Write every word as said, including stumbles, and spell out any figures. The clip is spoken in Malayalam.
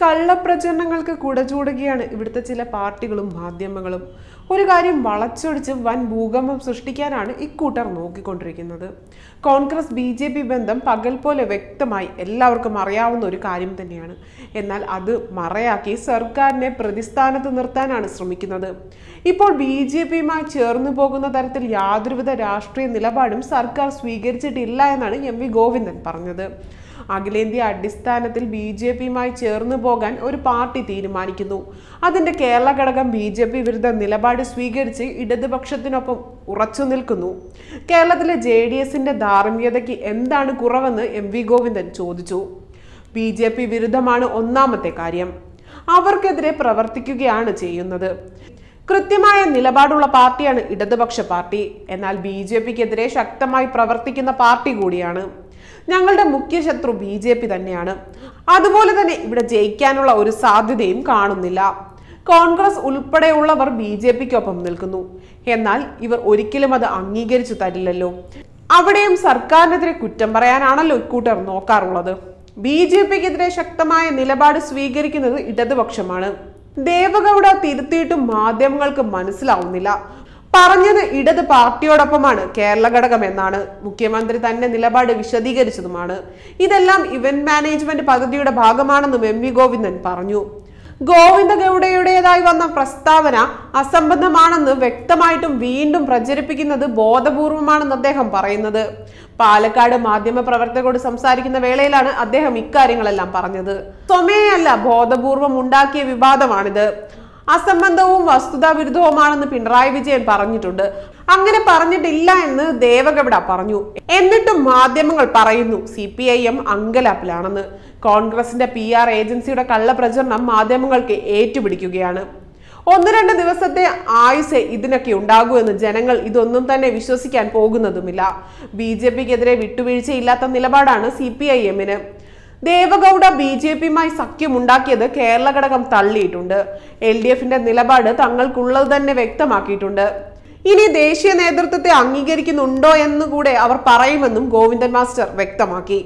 കള്ളപ്രചരണങ്ങൾക്ക് കുടചൂടുകയാണ് ഇവിടുത്തെ ചില പാർട്ടികളും മാധ്യമങ്ങളും. ഒരു കാര്യം വളച്ചൊടിച്ച് വൻ ഭൂകമ്പം സൃഷ്ടിക്കാനാണ് ഇക്കൂട്ടർ നോക്കിക്കൊണ്ടിരിക്കുന്നത്. കോൺഗ്രസ് ബി ജെ പി ബന്ധം പകൽ പോലെ വ്യക്തമായി എല്ലാവർക്കും അറിയാവുന്ന ഒരു കാര്യം തന്നെയാണ്. എന്നാൽ അത് മറയാക്കി സർക്കാരിനെ പ്രതിസ്ഥാനത്ത് നിർത്താനാണ് ശ്രമിക്കുന്നത്. ഇപ്പോൾ ബി ജെ പിയുമായി ചേർന്നു പോകുന്ന തരത്തിൽ യാതൊരുവിധ രാഷ്ട്രീയ നിലപാടും സർക്കാർ സ്വീകരിച്ചിട്ടില്ല എന്നാണ് എം വി ഗോവിന്ദൻ പറഞ്ഞത്. അഖിലേന്ത്യാ അടിസ്ഥാനത്തിൽ ബി ജെ പിയുമായി ചേർന്നു പോകാൻ ഒരു പാർട്ടി തീരുമാനിക്കുന്നു. അതിൻ്റെ കേരള ഘടകം ബി ജെ പി വിരുദ്ധ നിലപാട് സ്വീകരിച്ച് ഇടതുപക്ഷത്തിനൊപ്പം ഉറച്ചു നിൽക്കുന്നു. കേരളത്തിലെ ജെ ഡി എസിൻ്റെ ധാർമ്മികതയ്ക്ക് എന്താണ് കുറവെന്ന് എം വി ഗോവിന്ദൻ ചോദിച്ചു. ബി ജെ പി വിരുദ്ധമാണ് ഒന്നാമത്തെ കാര്യം. അവർക്കെതിരെ പ്രവർത്തിക്കുകയാണ് ചെയ്യുന്നത്. കൃത്യമായ നിലപാടുള്ള പാർട്ടിയാണ് ഇടതുപക്ഷ പാർട്ടി. എന്നാൽ ബി ജെ പിക്കെതിരെ ശക്തമായി പ്രവർത്തിക്കുന്ന പാർട്ടി കൂടിയാണ്. ഞങ്ങളുടെ മുഖ്യ ശത്രു ബി ജെ പി തന്നെയാണ്. അതുപോലെ തന്നെ ഇവിടെ ജയിക്കാനുള്ള ഒരു സാധ്യതയും കാണുന്നില്ല. കോൺഗ്രസ് ഉൾപ്പെടെയുള്ളവർ ബി ജെ പിക്കൊപ്പം നിൽക്കുന്നു. എന്നാൽ ഇവർ ഒരിക്കലും അത് അംഗീകരിച്ചു തരില്ലല്ലോ. അവിടെയും സർക്കാരിനെതിരെ കുറ്റം പറയാനാണല്ലോ ഇക്കൂട്ടർ നോക്കാറുള്ളത്. ബി ജെ പിക്കെതിരെ ശക്തമായ നിലപാട് സ്വീകരിക്കുന്നത് ഇടതുപക്ഷമാണ്. ദേവഗൗഡ തിരുത്തിയിട്ടും മാധ്യമങ്ങൾക്ക് മനസ്സിലാവുന്നില്ല. പറഞ്ഞത് ഇടത് പാർട്ടിയോടൊപ്പമാണ് കേരള ഘടകം എന്നാണ്. മുഖ്യമന്ത്രി തന്നെ നിലപാട് വിശദീകരിച്ചതുമാണ്. ഇതെല്ലാം ഇവന്റ് മാനേജ്മെന്റ് പദ്ധതിയുടെ ഭാഗമാണെന്നും എം വി ഗോവിന്ദൻ പറഞ്ഞു. ഗോവിന്ദ ഗൗഡയുടേതായി വന്ന പ്രസ്താവന അസംബന്ധമാണെന്ന് വ്യക്തമായിട്ടും വീണ്ടും പ്രചരിപ്പിക്കുന്നത് ബോധപൂർവമാണെന്ന് അദ്ദേഹം പറയുന്നത്. പാലക്കാട് മാധ്യമപ്രവർത്തകരോട് സംസാരിക്കുന്ന വേളയിലാണ് അദ്ദേഹം ഇക്കാര്യങ്ങളെല്ലാം പറഞ്ഞത്. സ്വമേയല്ല, ബോധപൂർവം ഉണ്ടാക്കിയ വിവാദമാണിത്. അസംബന്ധവും വസ്തുതാവിരുദ്ധവുമാണെന്ന് പിണറായി വിജയൻ പറഞ്ഞിട്ടുണ്ട്. അങ്ങനെ പറഞ്ഞിട്ടില്ല എന്ന് ദേവഗൗഡ പറഞ്ഞു. എന്നിട്ടും മാധ്യമങ്ങൾ പറയുന്നു സി പി ഐ എം അങ്കലാപ്പിലാണെന്ന്. കോൺഗ്രസിന്റെ പി ആർ ഏജൻസിയുടെ കള്ളപ്രചരണം മാധ്യമങ്ങൾക്ക് ഏറ്റുപിടിക്കുകയാണ്. ഒന്ന് രണ്ട് ദിവസത്തെ ആയുസ് ഇതിനൊക്കെ ഉണ്ടാകുമെന്ന് ജനങ്ങൾ ഇതൊന്നും തന്നെ വിശ്വസിക്കാൻ പോകുന്നതുമില്ല. ബി ജെ പിക്കെതിരെ വിട്ടുവീഴ്ചയില്ലാത്ത നിലപാടാണ് സി പി ഐ എമ്മിന്. ദേവഗൗഡ ബി ജെ പിയുമായി സഖ്യമുണ്ടാക്കിയത് കേരള ഘടകം തള്ളിയിട്ടുണ്ട്. എൽ ഡി എഫിന്റെ നിലപാട് തങ്ങൾക്കുള്ളത് തന്നെ വ്യക്തമാക്കിയിട്ടുണ്ട്. ഇനി ദേശീയ നേതൃത്വത്തെ അംഗീകരിക്കുന്നുണ്ടോ എന്നുകൂടെ അവർ പറയുമെന്നും ഗോവിന്ദൻ മാസ്റ്റർ വ്യക്തമാക്കി.